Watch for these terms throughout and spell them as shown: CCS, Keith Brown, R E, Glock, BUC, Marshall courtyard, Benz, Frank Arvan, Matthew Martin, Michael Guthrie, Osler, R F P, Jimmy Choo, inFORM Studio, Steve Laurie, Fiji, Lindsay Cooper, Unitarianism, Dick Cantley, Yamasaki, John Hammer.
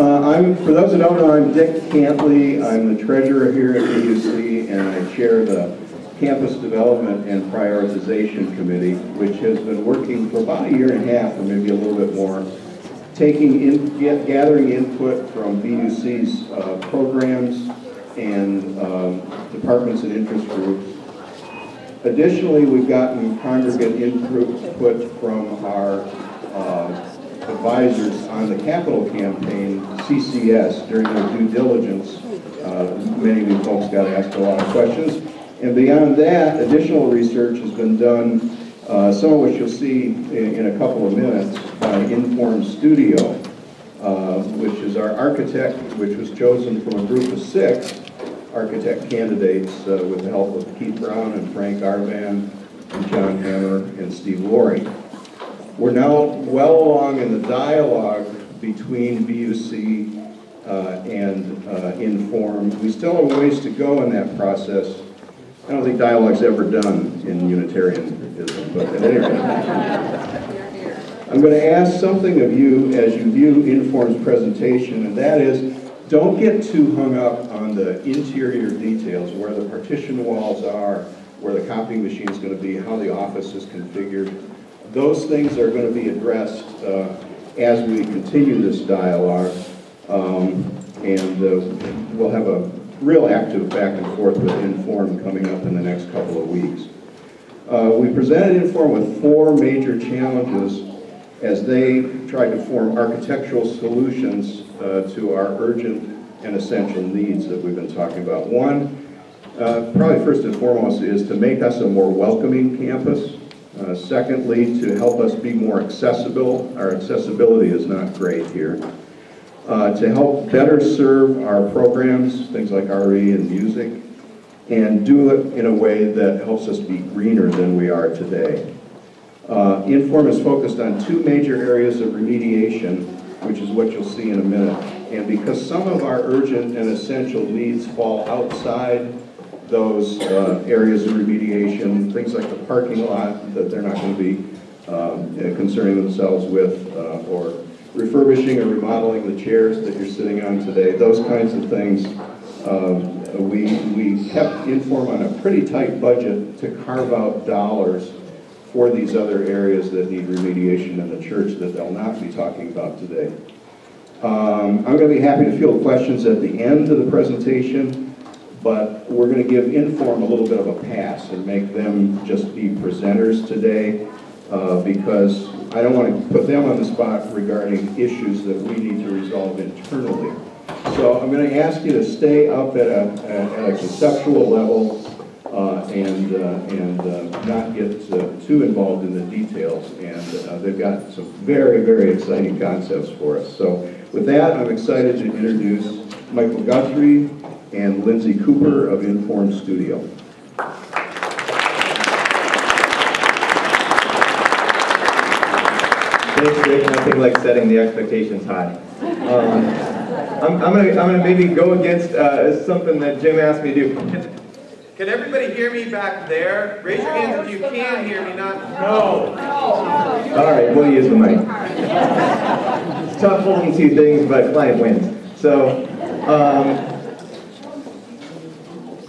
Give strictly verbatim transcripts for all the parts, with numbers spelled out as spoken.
Uh, I'm, for those who don't know, I'm Dick Cantley. I'm the treasurer here at B U C, and I chair the Campus Development and Prioritization Committee, which has been working for about a year and a half, or maybe a little bit more, taking in, get, gathering input from B U C's uh, programs and uh, departments and interest groups. Additionally, we've gotten congregate input from our uh, advisors on the capital campaign, C C S, during their due diligence. Uh, many of you folks got asked a lot of questions. And beyond that, additional research has been done, uh, some of which you'll see in, in a couple of minutes, by inFORM Studio, uh, which is our architect, which was chosen from a group of six architect candidates uh, with the help of Keith Brown and Frank Arvan and John Hammer and Steve Laurie. We're now well along in the dialogue between B U C uh, and uh, inFORM. We still have ways to go in that process. I don't think dialogue's ever done in Unitarianism, but at any rate. I'm going to ask something of you as you view inFORM's presentation, and that is, don't get too hung up on the interior details, where the partition walls are, where the copying machine is going to be, how the office is configured. Those things are going to be addressed uh, as we continue this dialogue, um, and uh, we'll have a real active back and forth with inFORM coming up in the next couple of weeks. Uh, we presented inFORM with four major challenges as they tried to form architectural solutions uh, to our urgent and essential needs that we've been talking about. One, uh, probably first and foremost, is to make us a more welcoming campus. Uh, secondly, to help us be more accessible. Our accessibility is not great here. Uh, to help better serve our programs, things like R E and music, and do it in a way that helps us be greener than we are today. Uh, inFORM is focused on two major areas of remediation, which is what you'll see in a minute. And because some of our urgent and essential needs fall outside those uh, areas of remediation, things like the parking lot that they're not going to be um, concerning themselves with, uh, or refurbishing or remodeling the chairs that you're sitting on today, those kinds of things. Um, we, we kept inFORM on a pretty tight budget to carve out dollars for these other areas that need remediation in the church that they'll not be talking about today. Um, I'm going to be happy to field questions at the end of the presentation, but we're going to give inFORM a little bit of a pass and make them just be presenters today, uh, because I don't want to put them on the spot regarding issues that we need to resolve internally. So I'm going to ask you to stay up at a, at a conceptual level uh, and, uh, and uh, not get uh, too involved in the details. And uh, they've got some very, very exciting concepts for us. So with that, I'm excited to introduce Michael Guthrie and Lindsay Cooper of inFORM Studio. Thanks, Dick. Nothing like setting the expectations high. Um, I'm, I'm gonna, I'm gonna maybe go against uh, something that Jim asked me to do. Can, can everybody hear me back there? Raise your hands if you can hear me. Not no. no. All right, we'll use the mic. It's tough holding two things, but client wins. So. Um,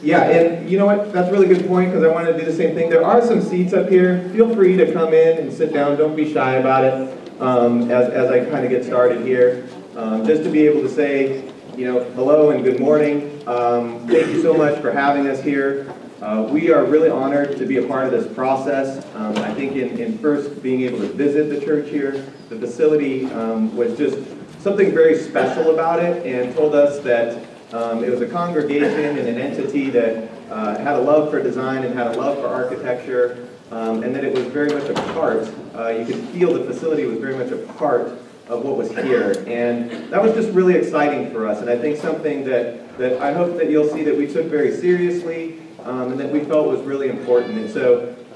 Yeah, and you know what? That's a really good point, because I wanted to do the same thing. There are some seats up here. Feel free to come in and sit down. Don't be shy about it um, as, as I kind of get started here. Um, just to be able to say, you know, hello and good morning. Um, thank you so much for having us here. Uh, we are really honored to be a part of this process. Um, I think in, in first being able to visit the church here, the facility um, was just something very special about it, and told us that Um, it was a congregation and an entity that uh, had a love for design and had a love for architecture, um, and that it was very much a part. Uh, you could feel the facility was very much a part of what was here, and that was just really exciting for us, and I think something that, that I hope that you'll see that we took very seriously, um, and that we felt was really important. And so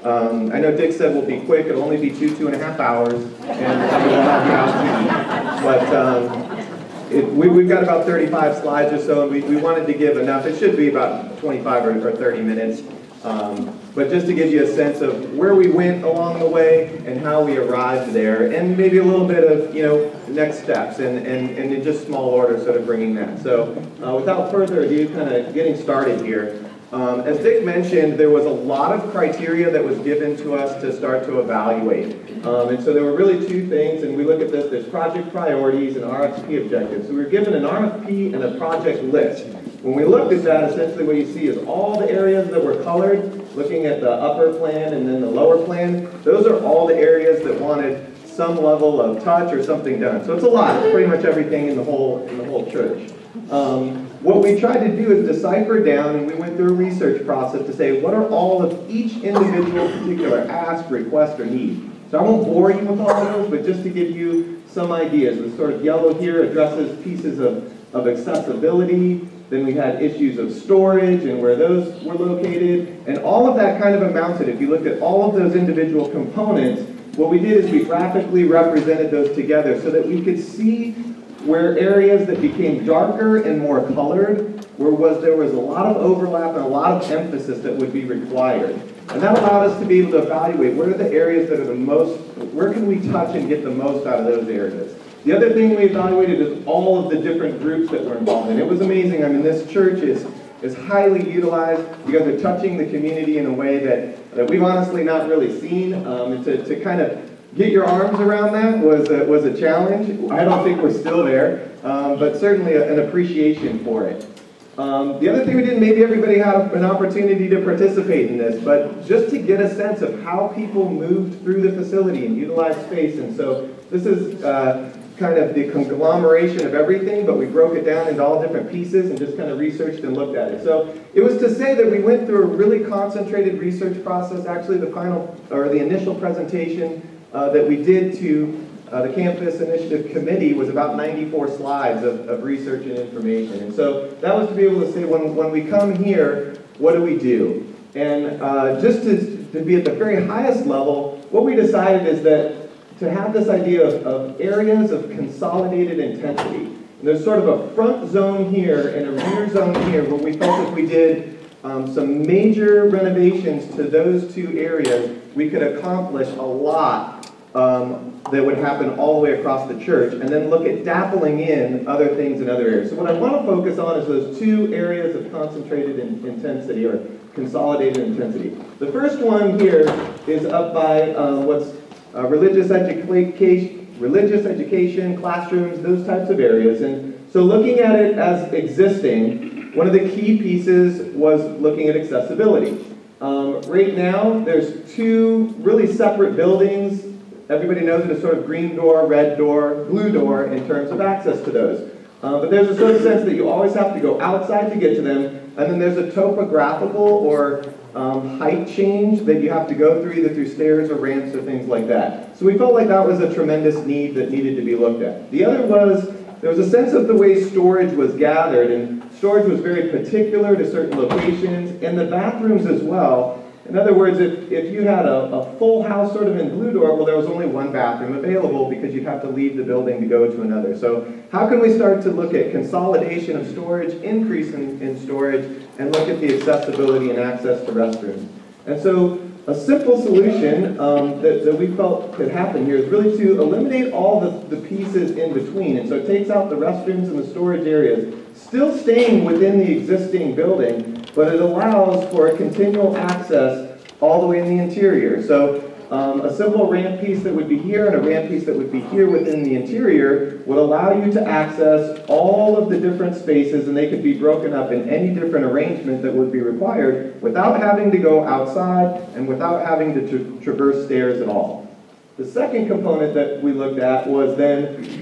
um, I know Dick said we'll be quick. It'll only be two, two and a half hours, and we will not be out too. But, um, It, we, we've got about thirty-five slides or so, and we, we wanted to give enough. It should be about twenty-five or, or thirty minutes Um, but just to give you a sense of where we went along the way and how we arrived there, and maybe a little bit of, you know, next steps, and, and, and in just small order sort of bringing that. So uh, without further ado, kind of getting started here. Um, as Dick mentioned, there was a lot of criteria that was given to us to start to evaluate. Um, and so there were really two things, and we look at this, there's project priorities and R F P objectives. So we were given an R F P and a project list. When we looked at that, essentially what you see is all the areas that were colored, looking at the upper plan and then the lower plan, those are all the areas that wanted some level of touch or something done. So it's a lot, it's pretty much everything in the whole, in the whole church. Um, what we tried to do is decipher down, and we went through a research process to say what are all of each individual particular ask, request, or need. So I won't bore you with all of those, but just to give you some ideas. The sort of yellow here addresses pieces of, of accessibility. Then we had issues of storage and where those were located. And all of that kind of amounted, if you looked at all of those individual components, what we did is we graphically represented those together so that we could see where areas that became darker and more colored, where was there was a lot of overlap and a lot of emphasis that would be required. And that allowed us to be able to evaluate what are the areas that are the most, where can we touch and get the most out of those areas. The other thing we evaluated is all of the different groups that were involved, and it was amazing. I mean, this church is, is highly utilized. You guys are touching the community in a way that, that we've honestly not really seen, um, and to, to kind of get your arms around that was a, was a challenge. I don't think we're still there, um, but certainly a, an appreciation for it. Um, the other thing we did, maybe everybody had an opportunity to participate in this, but just to get a sense of how people moved through the facility and utilized space. And so this is uh, kind of the conglomeration of everything, but we broke it down into all different pieces and just kind of researched and looked at it. So it was to say that we went through a really concentrated research process. Actually, the final or the initial presentation Uh, that we did to uh, the Campus Initiative Committee was about ninety-four slides of, of research and information. And so that was to be able to say, when, when we come here, what do we do? And uh, just to, to be at the very highest level, what we decided is that to have this idea of, of areas of consolidated intensity. And there's sort of a front zone here and a rear zone here where we felt that we did Um, some major renovations to those two areas, we could accomplish a lot um, that would happen all the way across the church, and then look at dappling in other things in other areas. So what I want to focus on is those two areas of concentrated in intensity or consolidated intensity. The first one here is up by uh, what's uh, religious education, religious education, classrooms, those types of areas. And so looking at it as existing, one of the key pieces was looking at accessibility. Um, right now, there's two really separate buildings. Everybody knows it's a sort of green door, red door, blue door in terms of access to those. Uh, but there's a sort of sense that you always have to go outside to get to them, and then there's a topographical or um, height change that you have to go through, either through stairs or ramps or things like that. So we felt like that was a tremendous need that needed to be looked at. The other was, there was a sense of the way storage was gathered, and storage was very particular to certain locations, and the bathrooms as well. In other words, if, if you had a, a full house sort of in Blue Door, well, there was only one bathroom available because you'd have to leave the building to go to another. So how can we start to look at consolidation of storage, increase in, in storage, and look at the accessibility and access to restrooms? And so a simple solution um, that, that we felt could happen here is really to eliminate all the, the pieces in between. And so it takes out the restrooms and the storage areas, still staying within the existing building, but it allows for a continual access all the way in the interior. So um, a simple ramp piece that would be here and a ramp piece that would be here within the interior would allow you to access all of the different spaces, and they could be broken up in any different arrangement that would be required without having to go outside and without having to tra- traverse stairs at all. The second component that we looked at was then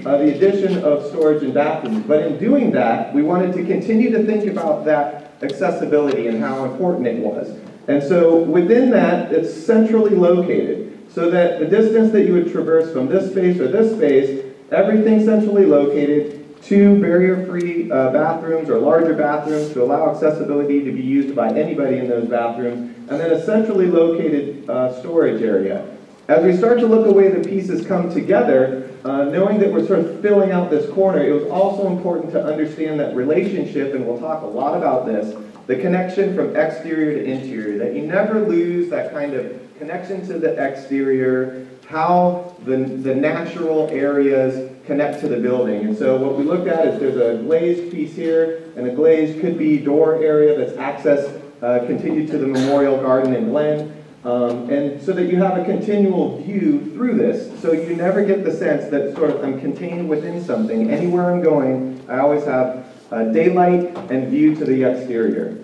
uh, the addition of storage and bathrooms. But in doing that, we wanted to continue to think about that accessibility and how important it was. And so within that, it's centrally located, so that the distance that you would traverse from this space or this space, everything centrally located, to barrier-free uh, bathrooms or larger bathrooms to allow accessibility to be used by anybody in those bathrooms, and then a centrally located uh, storage area. As we start to look at the way the pieces come together, uh, knowing that we're sort of filling out this corner, it was also important to understand that relationship, and we'll talk a lot about this, the connection from exterior to interior, that you never lose that kind of connection to the exterior, how the, the natural areas connect to the building. And so what we looked at is there's a glazed piece here, and the glazed could be door area that's accessed, uh, continued to the Memorial Garden and Glen. Um, and so that you have a continual view through this, so you never get the sense that sort of I'm contained within something. Anywhere I'm going, I always have uh, daylight and view to the exterior.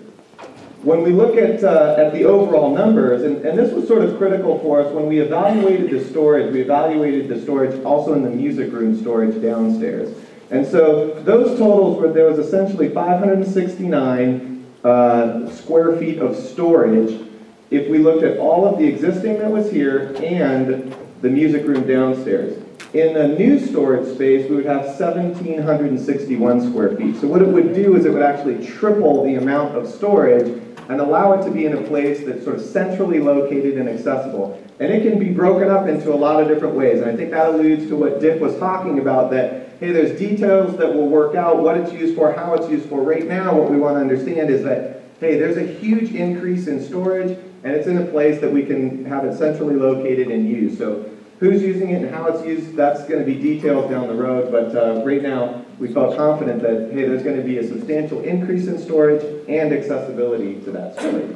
When we look at, uh, at the overall numbers, and, and this was sort of critical for us, when we evaluated the storage, we evaluated the storage also in the music room storage downstairs. And so those totals were, there was essentially five hundred sixty-nine uh, square feet of storage if we looked at all of the existing that was here and the music room downstairs. In a new storage space, we would have one thousand seven hundred sixty-one square feet. So what it would do is it would actually triple the amount of storage and allow it to be in a place that's sort of centrally located and accessible. And it can be broken up into a lot of different ways. And I think that alludes to what Dick was talking about, that, hey, there's details that will work out, what it's used for, how it's used for. Right now, what we want to understand is that, hey, there's a huge increase in storage, and it's in a place that we can have it centrally located and used. So who's using it and how it's used, that's going to be details down the road, but uh, right now we felt confident that, hey, there's going to be a substantial increase in storage and accessibility to that storage.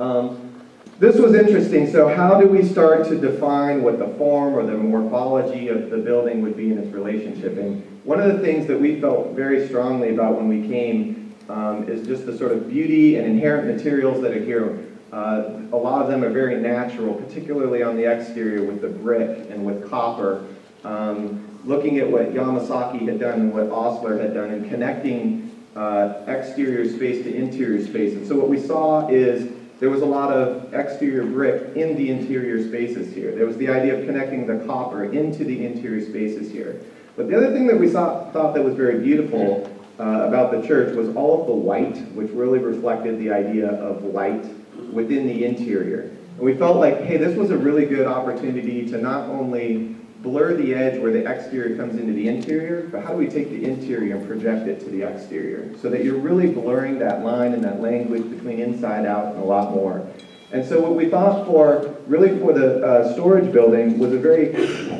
Um, this was interesting, so how do we start to define what the form or the morphology of the building would be in its relationship? And one of the things that we felt very strongly about when we came um, is just the sort of beauty and inherent materials that are here. Uh, a lot of them are very natural, particularly on the exterior with the brick and with copper. Um, looking at what Yamasaki had done and what Osler had done and connecting uh, exterior space to interior space. And so what we saw is there was a lot of exterior brick in the interior spaces here. There was the idea of connecting the copper into the interior spaces here. But the other thing that we saw, thought that was very beautiful uh, about the church was all of the white, which really reflected the idea of light within the interior. And we felt like, hey, this was a really good opportunity to not only blur the edge where the exterior comes into the interior, but how do we take the interior and project it to the exterior? So that you're really blurring that line and that language between inside out and a lot more. And so what we thought for, really for the uh, storage building was a very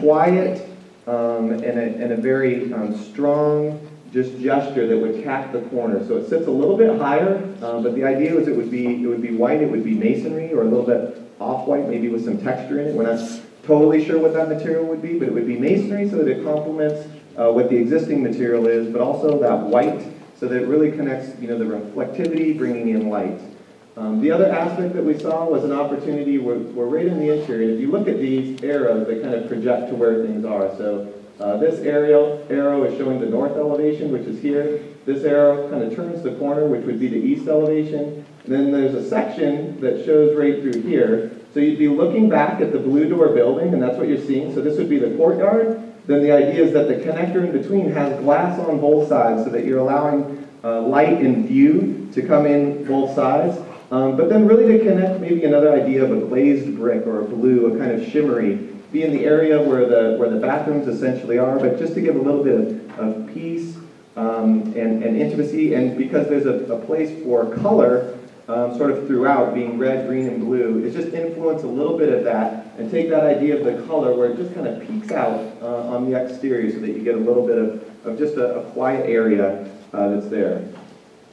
quiet um, and, a, and a very um, strong just gesture that would cap the corner. So it sits a little bit higher, um, but the idea was it would be it would be white, it would be masonry, or a little bit off-white, maybe with some texture in it. We're not totally sure what that material would be, but it would be masonry so that it complements uh, what the existing material is, but also that white, so that it really connects, you know, the reflectivity, bringing in light. Um, the other aspect that we saw was an opportunity, we're, we're right in the interior, and if you look at these arrows, they kind of project to where things are. So Uh, this aerial arrow is showing the north elevation, which is here. This arrow kind of turns the corner, which would be the east elevation. And then there's a section that shows right through here. So you'd be looking back at the Blue Door building, and that's what you're seeing. So this would be the courtyard. Then the idea is that the connector in between has glass on both sides so that you're allowing uh, light and view to come in both sides. Um, but then really to connect maybe another idea of a glazed brick or a blue, a kind of shimmery, be in the area where the where the bathrooms essentially are, but just to give a little bit of, of peace um, and, and intimacy, and because there's a, a place for color um, sort of throughout, being red, green, and blue, is just influence a little bit of that and take that idea of the color where it just kind of peeks out uh, on the exterior so that you get a little bit of, of just a, a quiet area uh, that's there.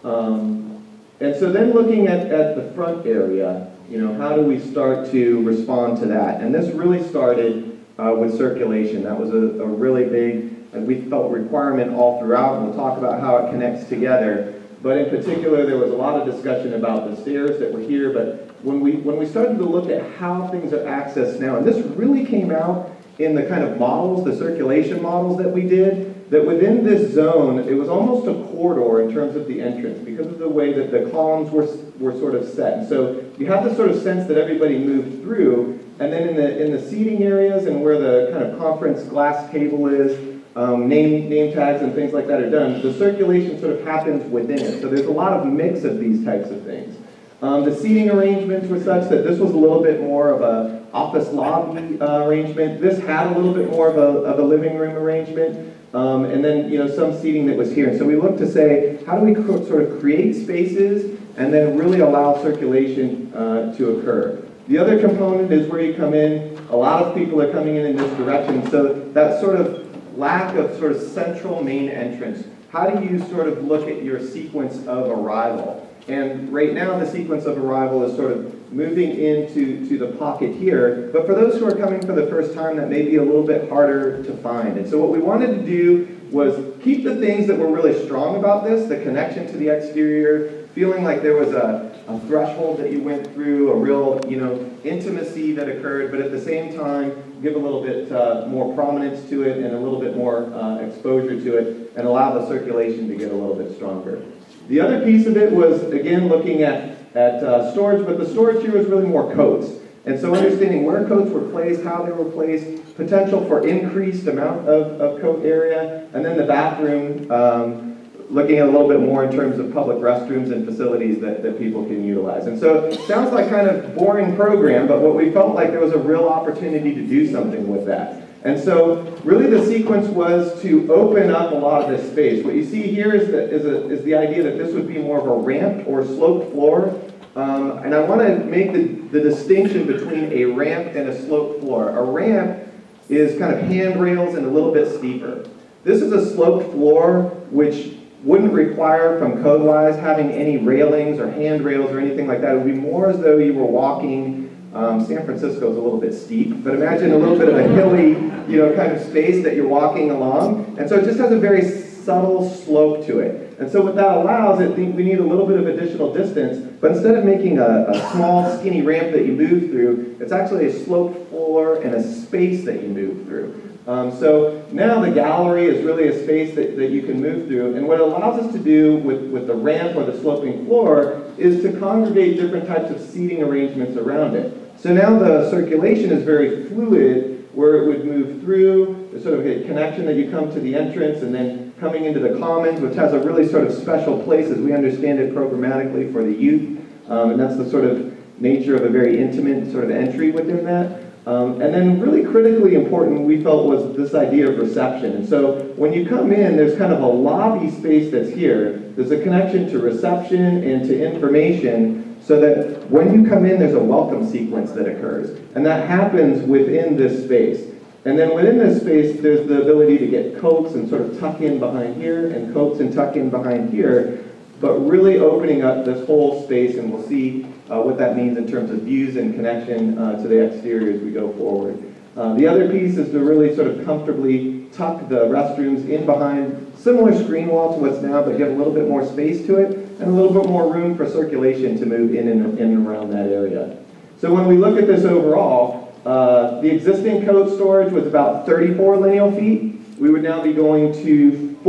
Um, and so then looking at, at the front area, you know, how do we start to respond to that? And this really started uh, with circulation. That was a, a really big, and we felt requirement all throughout, and we'll talk about how it connects together. But in particular, there was a lot of discussion about the stairs that were here, but when we, when we started to look at how things are accessed now, and this really came out in the kind of models, the circulation models that we did, that within this zone, it was almost a corridor in terms of the entrance because of the way that the columns were were sort of set. So you have this sort of sense that everybody moved through, and then in the in the seating areas and where the kind of conference glass table is, um, name, name tags and things like that are done, the circulation sort of happens within it. So there's a lot of mix of these types of things. Um, the seating arrangements were such that this was a little bit more of an office lobby uh, arrangement. This had a little bit more of a, of a living room arrangement. Um, and then, you know, some seating that was here. And so we looked to say, how do we sort of create spaces and then really allow circulation uh, to occur. The other component is where you come in. A lot of people are coming in in this direction, so that sort of lack of sort of central main entrance. How do you sort of look at your sequence of arrival? And right now the sequence of arrival is sort of moving into to the pocket here, but for those who are coming for the first time, that may be a little bit harder to find. And so what we wanted to do was keep the things that were really strong about this, the connection to the exterior, feeling like there was a, a threshold that you went through, a real, you know, intimacy that occurred, but at the same time, give a little bit uh, more prominence to it and a little bit more uh, exposure to it, and allow the circulation to get a little bit stronger. The other piece of it was, again, looking at, at uh, storage, but the storage here was really more coats. And so understanding where coats were placed, how they were placed, potential for increased amount of, of coat area, and then the bathroom, um, looking at a little bit more in terms of public restrooms and facilities that, that people can utilize. And so it sounds like kind of boring program, but what we felt like there was a real opportunity to do something with that. And so really the sequence was to open up a lot of this space. What you see here is the, is a, is the idea that this would be more of a ramp or sloped floor. Um, and I want to make the, the distinction between a ramp and a sloped floor. A ramp is kind of handrails and a little bit steeper. This is a sloped floor, which wouldn't require, from code-wise, having any railings or handrails or anything like that. It would be more as though you were walking. Um, San Francisco is a little bit steep, but imagine a little bit of a hilly, you know, kind of space that you're walking along. And so it just has a very subtle slope to it. And so what that allows, I think we need a little bit of additional distance, but instead of making a, a small, skinny ramp that you move through, it's actually a sloped floor and a space that you move through. Um, so now the gallery is really a space that, that you can move through, and what it allows us to do with, with the ramp or the sloping floor is to congregate different types of seating arrangements around it. So now the circulation is very fluid, where it would move through, there's sort of a connection that you come to the entrance and then coming into the commons, which has a really sort of special place as we understand it programmatically for the youth, um, and that's the sort of nature of a very intimate sort of entry within that. Um, and then really critically important, we felt, was this idea of reception. And so when you come in, there's kind of a lobby space that's here. There's a connection to reception and to information, so that when you come in, there's a welcome sequence that occurs. And that happens within this space. And then within this space, there's the ability to get coats and sort of tuck in behind here, and coats and tuck in behind here, but really opening up this whole space, and we'll see Uh, what that means in terms of views and connection uh, to the exterior as we go forward. Uh, the other piece is to really sort of comfortably tuck the restrooms in behind similar screen wall to what's now, but give a little bit more space to it and a little bit more room for circulation to move in and, in and around that area. So when we look at this overall, uh, the existing code storage was about thirty-four lineal feet. We would now be going to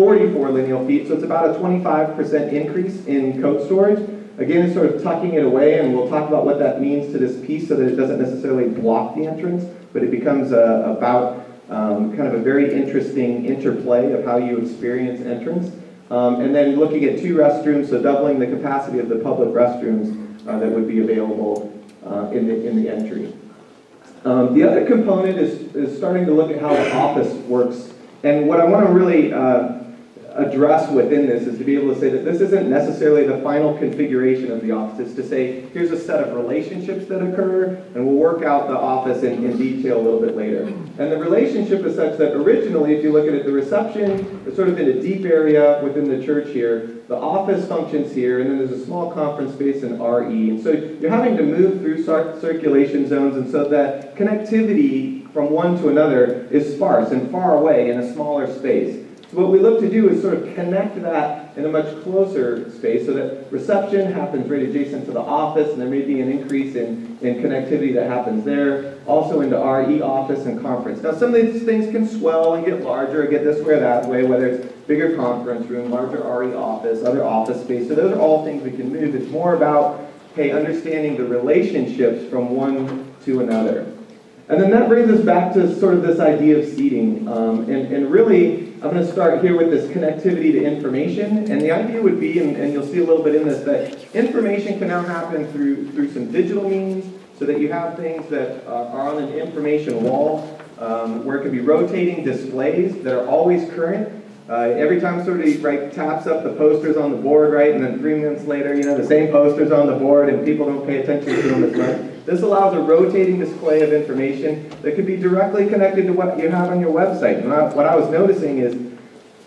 forty-four lineal feet, so it's about a twenty-five percent increase in code storage. Again, it's sort of tucking it away, and we'll talk about what that means to this piece so that it doesn't necessarily block the entrance, but it becomes a, about um, kind of a very interesting interplay of how you experience entrance. Um, and then looking at two restrooms, so doubling the capacity of the public restrooms uh, that would be available uh, in, the, in the entry. Um, the other component is, is starting to look at how the office works. And what I want to really uh, address within this is to be able to say that this isn't necessarily the final configuration of the office. It's to say, here's a set of relationships that occur, and we'll work out the office in, in detail a little bit later. And the relationship is such that originally, if you look at it, the reception is sort of in a deep area within the church here, the office functions here, and then there's a small conference space in R E. And so you're having to move through circulation zones, and so that connectivity from one to another is sparse and far away in a smaller space. So what we look to do is sort of connect that in a much closer space so that reception happens right adjacent to the office, and there may be an increase in, in connectivity that happens there, also into R E office and conference. Now some of these things can swell and get larger, or get this way or that way, whether it's bigger conference room, larger R E office, other office space. So those are all things we can move. It's more about, hey, understanding the relationships from one to another. And then that brings us back to sort of this idea of seating. Um, and, and really, I'm going to start here with this connectivity to information. And the idea would be, and, and you'll see a little bit in this, that information can now happen through, through some digital means, so that you have things that uh, are on an information wall um, where it can be rotating displays that are always current. Uh, every time somebody right, taps up the posters on the board, right, and then three minutes later, you know, the same posters on the board and people don't pay attention to them as much. This allows a rotating display of information that could be directly connected to what you have on your website. And I, what I was noticing is,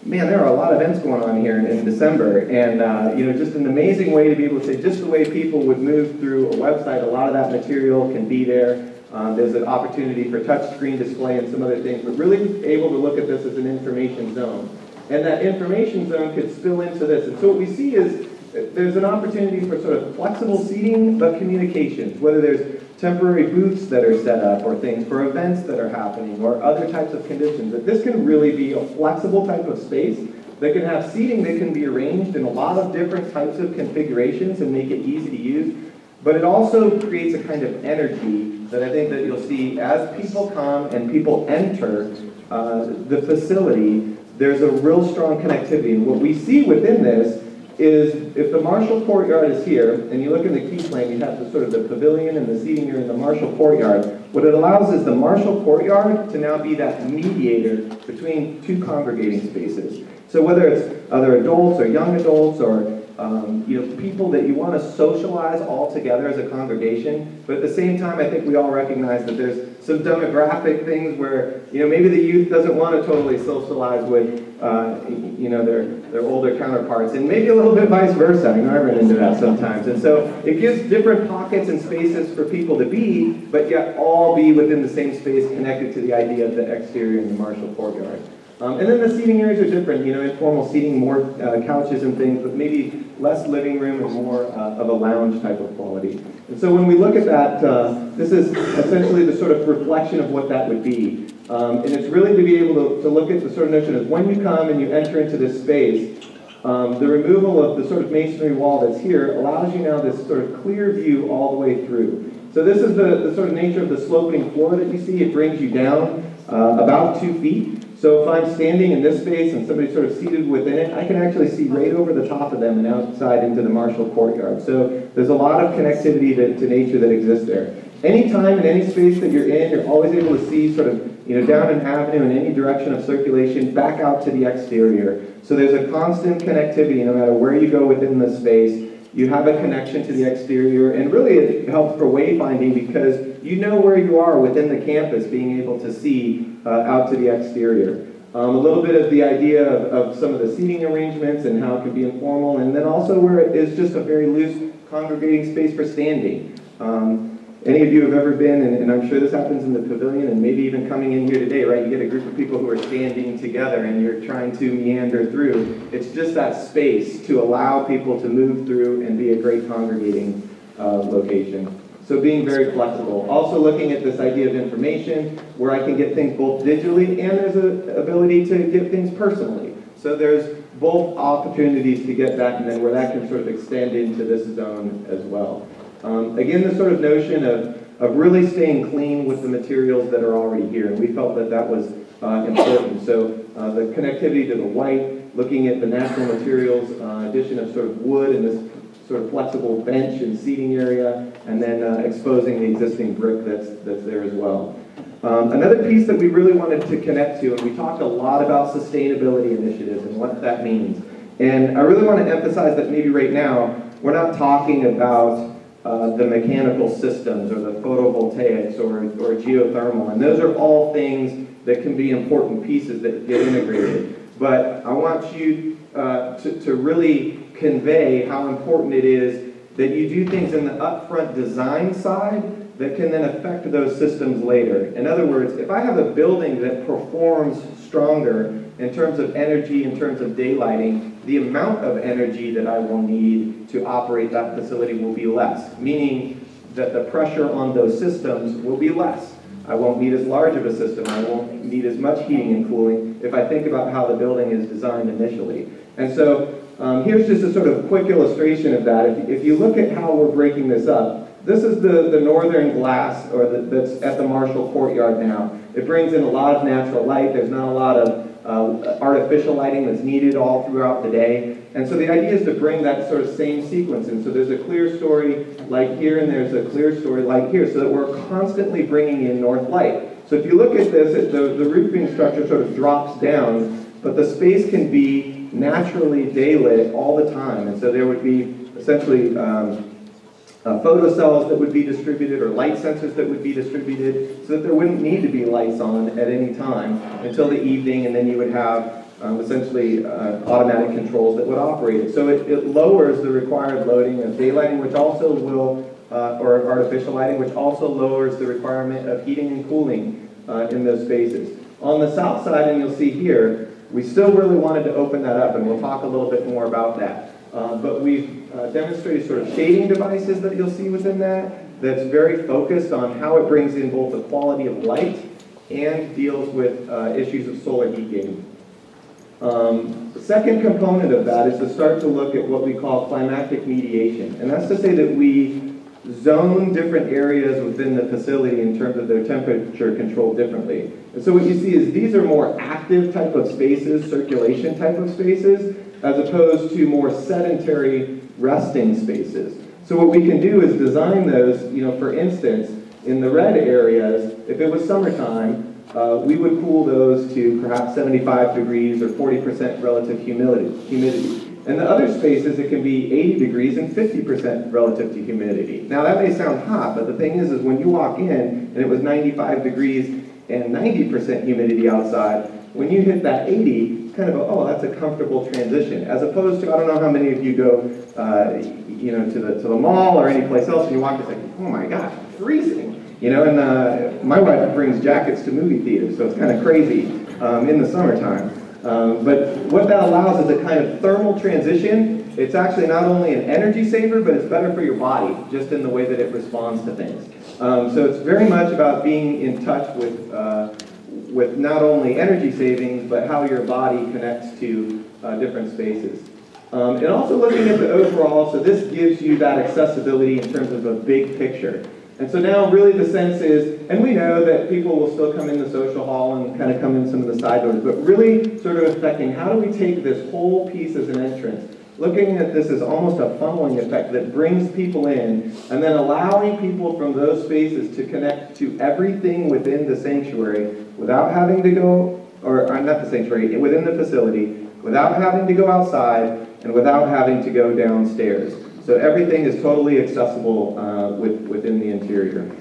man, there are a lot of events going on here in, in December, and, uh, you know, just an amazing way to be able to say, just the way people would move through a website, a lot of that material can be there. Um, there's an opportunity for touch screen display and some other things, but really able to look at this as an information zone. And that information zone could spill into this. And so what we see is there's an opportunity for sort of flexible seating, but communications, whether there's temporary booths that are set up or things for events that are happening or other types of conditions. That this can really be a flexible type of space that can have seating that can be arranged in a lot of different types of configurations and make it easy to use. But it also creates a kind of energy that I think that you'll see as people come and people enter uh, the facility. There's a real strong connectivity, and what we see within this is if the Marshall courtyard is here, and you look in the key plan, you have the sort of the pavilion and the seating area in the Marshall courtyard. What it allows is the Marshall courtyard to now be that mediator between two congregating spaces. So whether it's other adults or young adults or um, you know, people that you want to socialize all together as a congregation, but at the same time, I think we all recognize that there's some demographic things where, you know, maybe the youth doesn't want to totally socialize with, uh, you know, their, their older counterparts, and maybe a little bit vice versa. I mean, I run into that sometimes. And so it gives different pockets and spaces for people to be, but yet all be within the same space connected to the idea of the exterior and the Marshall courtyard. Um, and then the seating areas are different, you know, informal seating, more uh, couches and things, but maybe less living room and more uh, of a lounge type of quality. And so when we look at that, uh, this is essentially the sort of reflection of what that would be. Um, and it's really to be able to, to look at the sort of notion of when you come and you enter into this space, um, the removal of the sort of masonry wall that's here allows you now this sort of clear view all the way through. So this is the, the sort of nature of the sloping floor that you see. It brings you down uh, about two feet. So if I'm standing in this space and somebody's sort of seated within it, I can actually see right over the top of them and outside into the Marshall courtyard. So there's a lot of connectivity to, to nature that exists there. Anytime in any space that you're in, you're always able to see sort of, you know, down an avenue in any direction of circulation back out to the exterior. So there's a constant connectivity no matter where you go within the space. You have a connection to the exterior, and really it helps for wayfinding because you know where you are within the campus, being able to see Uh, out to the exterior. Um, a little bit of the idea of, of some of the seating arrangements and how it can be informal, and then also where it is just a very loose congregating space for standing. Um, any of you have ever been, and, and I'm sure this happens in the pavilion and maybe even coming in here today, right? You get a group of people who are standing together and you're trying to meander through. It's just that space to allow people to move through and be a great congregating uh, location. So being very flexible. Also looking at this idea of information, where I can get things both digitally and there's an ability to get things personally. So there's both opportunities to get that, and then where that can sort of extend into this zone as well. Um, again, the sort of notion of, of really staying clean with the materials that are already here, and we felt that that was uh, important. So uh, the connectivity to the white, looking at the natural materials, uh, addition of sort of wood and this sort of flexible bench and seating area, and then uh, exposing the existing brick that's, that's there as well. Um, another piece that we really wanted to connect to, and we talked a lot about sustainability initiatives and what that means. And I really want to emphasize that maybe right now, we're not talking about uh, the mechanical systems or the photovoltaics or, or geothermal, and those are all things that can be important pieces that get integrated. But I want you uh, to, to really convey how important it is that you do things in the upfront design side that can then affect those systems later. In other words, if I have a building that performs stronger in terms of energy, in terms of daylighting, the amount of energy that I will need to operate that facility will be less, meaning that the pressure on those systems will be less. I won't need as large of a system, I won't need as much heating and cooling if I think about how the building is designed initially. And so, Um, here's just a sort of quick illustration of that. If, if you look at how we're breaking this up, this is the, the northern glass or the, that's at the Marshall courtyard now. It brings in a lot of natural light. There's not a lot of uh, artificial lighting that's needed all throughout the day. And so the idea is to bring that sort of same sequence in. So there's a clear story light here, and there's a clear story light here, so that we're constantly bringing in north light. So if you look at this, it, the, the roofing structure sort of drops down but the space can be naturally daylit all the time, and so there would be essentially um, uh, photocells that would be distributed or light sensors that would be distributed so that there wouldn't need to be lights on at any time until the evening, and then you would have um, essentially uh, automatic controls that would operate it. So it, it lowers the required loading of daylighting, which also will, uh, or artificial lighting, which also lowers the requirement of heating and cooling uh, in those spaces. On the south side, and you'll see here, we still really wanted to open that up, and we'll talk a little bit more about that. Uh, but we've uh, demonstrated sort of shading devices that you'll see within that, that's very focused on how it brings in both the quality of light and deals with uh, issues of solar heat gain. Um, the second component of that is to start to look at what we call climatic mediation. And that's to say that we zone different areas within the facility in terms of their temperature control differently. And so what you see is these are more active type of spaces, circulation type of spaces, as opposed to more sedentary resting spaces. So what we can do is design those, you know, for instance, in the red areas, if it was summertime, uh, we would cool those to perhaps seventy-five degrees or forty percent relative humidity. humidity. In the other spaces, it can be eighty degrees and fifty percent relative to humidity. Now that may sound hot, but the thing is, is when you walk in and it was ninety-five degrees and ninety percent humidity outside, when you hit that eighty, it's kind of a, oh, that's a comfortable transition. As opposed to, I don't know how many of you go, uh, you know, to the to the mall or any place else, and you walk in and it's like, oh my gosh, it's freezing. You know, and uh, my wife brings jackets to movie theaters, so it's kind of crazy um, in the summertime. Um, but what that allows is a kind of thermal transition. It's actually not only an energy saver, but it's better for your body, just in the way that it responds to things. Um, so it's very much about being in touch with, uh, with not only energy savings, but how your body connects to uh, different spaces. Um, and also looking at the overall, so this gives you that accessibility in terms of a big picture. And so now really the sense is, and we know that people will still come in the social hall and kind of come in some of the side doors, but really sort of affecting how do we take this whole piece as an entrance, looking at this as almost a funneling effect that brings people in, and then allowing people from those spaces to connect to everything within the sanctuary without having to go, or, or not the sanctuary, within the facility, without having to go outside, and without having to go downstairs. So everything is totally accessible uh, with, within the interior.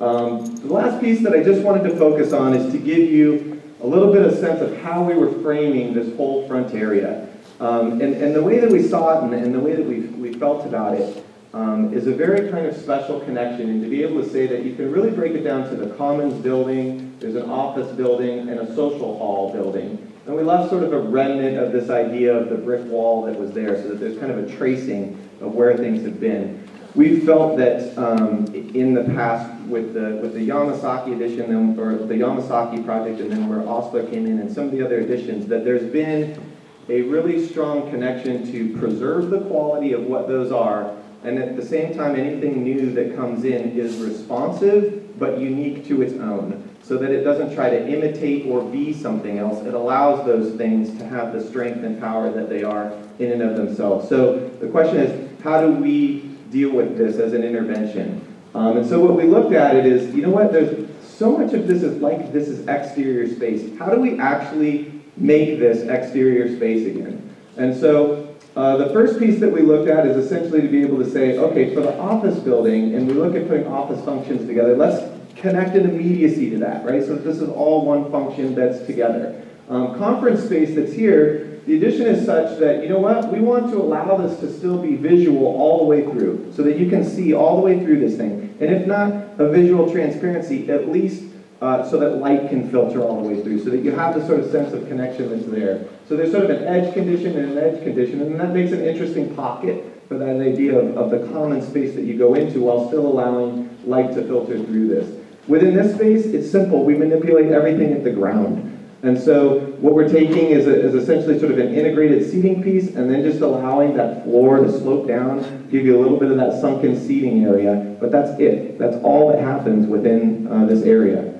Um, the last piece that I just wanted to focus on is to give you a little bit of sense of how we were framing this whole front area. Um, and, and the way that we saw it and, and the way that we, we felt about it um, is a very kind of special connection. And to be able to say that you can really break it down to the commons building, there's an office building, and a social hall building. And we left sort of a remnant of this idea of the brick wall that was there, so that there's kind of a tracing of where things have been. We've felt that um, in the past with the, with the Yamasaki edition, or the Yamasaki project, and then where Osler came in and some of the other editions, that there's been a really strong connection to preserve the quality of what those are, and at the same time anything new that comes in is responsive but unique to its own, so that it doesn't try to imitate or be something else. It allows those things to have the strength and power that they are in and of themselves. So the question is, how do we deal with this as an intervention? Um, and so what we looked at it is, you know what, there's so much of this is like this is exterior space. How do we actually make this exterior space again? And so uh, the first piece that we looked at is essentially to be able to say, okay, for the office building, and we look at putting office functions together, let's connect an immediacy to that, right? So this is all one function that's together. Um, conference space that's here, the addition is such that, you know what, we want to allow this to still be visual all the way through, so that you can see all the way through this thing. And if not a visual transparency, at least uh, so that light can filter all the way through, so that you have the sort of sense of connection that's there. So there's sort of an edge condition and an edge condition, and that makes an interesting pocket for that idea of, of the common space that you go into while still allowing light to filter through this. Within this space, it's simple. We manipulate everything at the ground. And so what we're taking is, a, is essentially sort of an integrated seating piece, and then just allowing that floor to slope down, give you a little bit of that sunken seating area, but that's it. That's all that happens within uh, this area.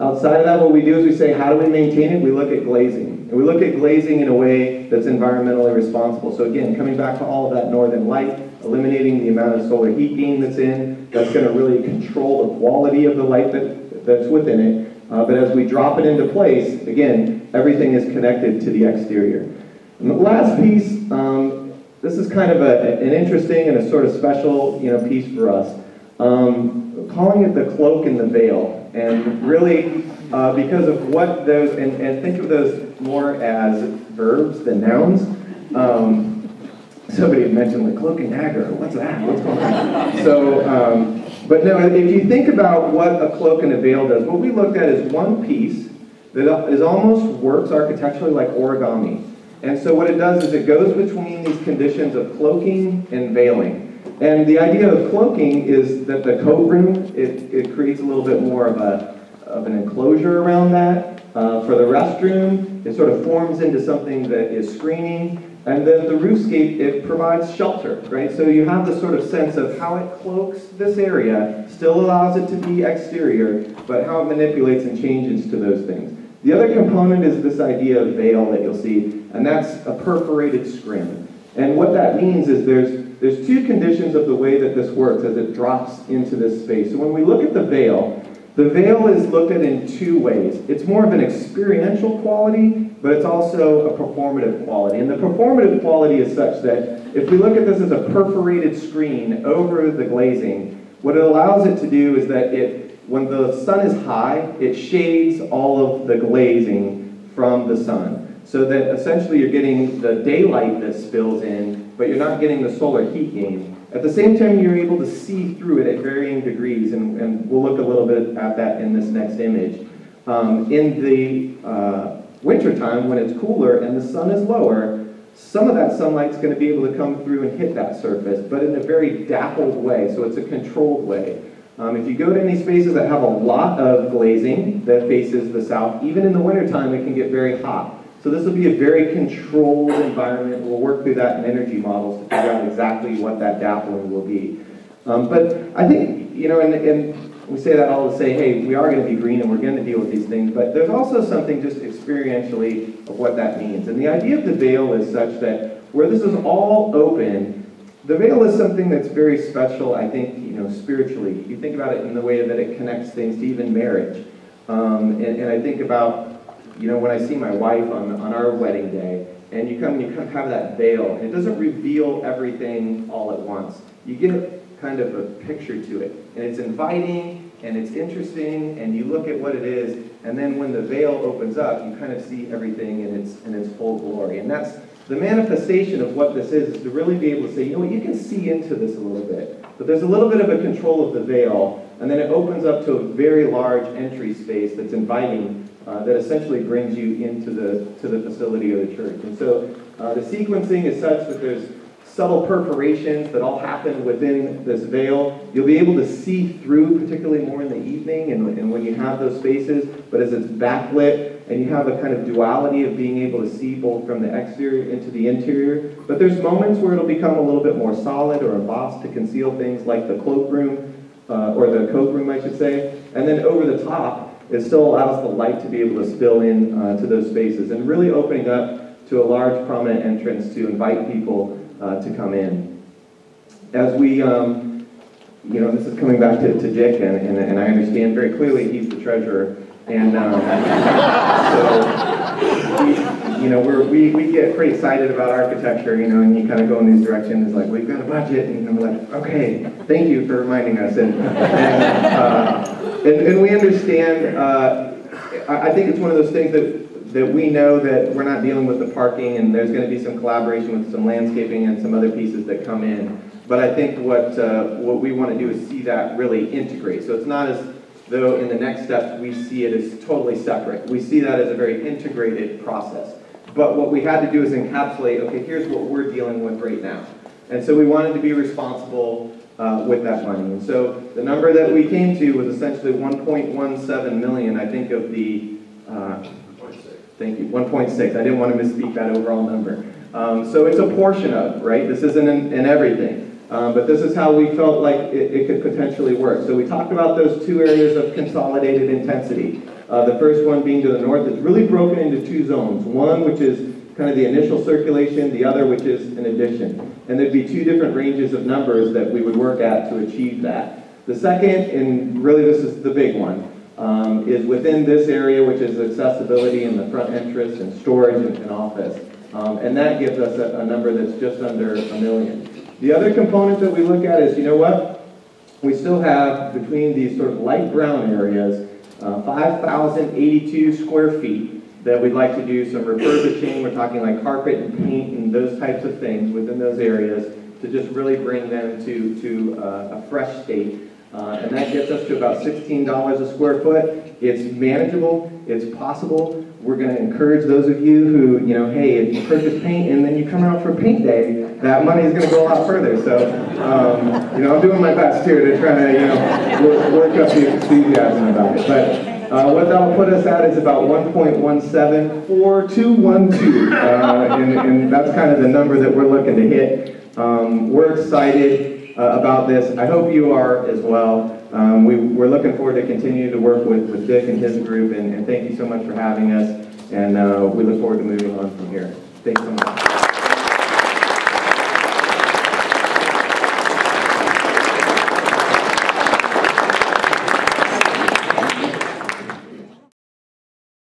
Outside of that, what we do is we say, how do we maintain it? We look at glazing. And we look at glazing in a way that's environmentally responsible. So again, coming back to all of that northern light, eliminating the amount of solar heat gain that's in, that's gonna really control the quality of the light that, that's within it. Uh, but as we drop it into place, again, everything is connected to the exterior. And the last piece, um, this is kind of a, an interesting and a sort of special, you know, piece for us. Um, calling it the cloak and the veil, and really uh, because of what those, and, and think of those more as verbs than nouns. Um, somebody had mentioned the cloak and dagger, what's that, what's going on? So, um, but no, if you think about what a cloak and a veil does, what we looked at is one piece that is almost works architecturally like origami. And so what it does is it goes between these conditions of cloaking and veiling. And the idea of cloaking is that the coat room, it, it creates a little bit more of, a, of an enclosure around that. Uh, for the restroom, it sort of forms into something that is screening. And then the roofscape, it provides shelter, right? So you have this sort of sense of how it cloaks this area, still allows it to be exterior, but how it manipulates and changes to those things. The other component is this idea of veil that you'll see, and that's a perforated scrim. And what that means is there's There's two conditions of the way that this works as it drops into this space. So when we look at the veil, the veil is looked at in two ways. It's more of an experiential quality, but it's also a performative quality. And the performative quality is such that if we look at this as a perforated screen over the glazing, what it allows it to do is that it, when the sun is high, it shades all of the glazing from the sun. So that essentially you're getting the daylight that spills in, but you're not getting the solar heat gain. At the same time, you're able to see through it at varying degrees, and, and we'll look a little bit at that in this next image. Um, in the uh, wintertime, when it's cooler and the sun is lower, some of that sunlight's going to be able to come through and hit that surface, but in a very dappled way, so it's a controlled way. Um, if you go to any spaces that have a lot of glazing that faces the south, even in the wintertime, it can get very hot. So this will be a very controlled environment. We'll work through that in energy models to figure out exactly what that dappling will be. Um, but I think, you know, and, and we say that all to say, hey, we are going to be green and we're going to deal with these things, but there's also something just experientially of what that means. And the idea of the veil is such that where this is all open, the veil is something that's very special, I think, you know, spiritually. You think about it in the way that it connects things to even marriage. Um, and, and I think about, you know, when I see my wife on, on our wedding day, and you come and you come have that veil, and it doesn't reveal everything all at once. You get kind of a picture to it, and it's inviting, and it's interesting, and you look at what it is, and then when the veil opens up, you kind of see everything in its, in its full glory. And that's the manifestation of what this is, is to really be able to say, you know what, you can see into this a little bit, but there's a little bit of a control of the veil, and then it opens up to a very large entry space that's inviting, Uh, that essentially brings you into the, to the facility of the church. And so uh, the sequencing is such that there's subtle perforations that all happen within this veil. You'll be able to see through, particularly more in the evening and, and when you have those spaces, but as it's backlit and you have a kind of duality of being able to see both from the exterior into the interior. But there's moments where it'll become a little bit more solid or embossed to conceal things like the cloakroom, uh, or the coat room, I should say. And then over the top, it still allows the light to be able to spill in uh, to those spaces, and really opening up to a large prominent entrance to invite people uh, to come in. As we, um, you know, this is coming back to, to Dick, and, and, and I understand very clearly he's the treasurer, and um, so, we, you know, we're, we, we get pretty excited about architecture, you know, and you kind of go in these directions, it's like, we've got a budget, and we're like, okay, thank you for reminding us, and, and uh, And, and we understand, uh, I think it's one of those things that, that we know that we're not dealing with the parking, and there's going to be some collaboration with some landscaping and some other pieces that come in. But I think what, uh, what we want to do is see that really integrate. So it's not as though in the next step we see it as totally separate. We see that as a very integrated process. But what we had to do is encapsulate, okay, here's what we're dealing with right now. And so we wanted to be responsible Uh, with that money. And so the number that we came to was essentially one point one seven million, I think, of the uh, thank you, one point six. I didn't want to misspeak that overall number. Um, so it's a portion of, right? This isn't in, in everything, um, but this is how we felt like it, it could potentially work. So we talked about those two areas of consolidated intensity. Uh, the first one being to the north. It's really broken into two zones. One which is kind of the initial circulation, the other which is an addition. And there'd be two different ranges of numbers that we would work at to achieve that. The second, and really this is the big one, um, is within this area, which is accessibility in the front entrance and storage and, and office. Um, and that gives us a, a number that's just under a million. The other component that we look at is, you know what? We still have, between these sort of light brown areas, uh, five thousand eighty-two square feet that we'd like to do some refurbishing. We're talking like carpet and paint and those types of things within those areas to just really bring them to, to uh, a fresh state. Uh, and that gets us to about sixteen dollars a square foot. It's manageable, it's possible. We're going to encourage those of you who, you know, hey, if you purchase paint and then you come out for paint day, that money is going to go a lot further. So, um, you know, I'm doing my best here to try to, you know, work, work up the enthusiasm about it. But uh, what that'll put us at is about one point one seven four two one two, uh, and, and that's kind of the number that we're looking to hit. Um, we're excited uh, about this. I hope you are as well. Um, we, we're looking forward to continuing to work with, with Dick and his group, and, and thank you so much for having us, and uh, we look forward to moving on from here. Thanks so much.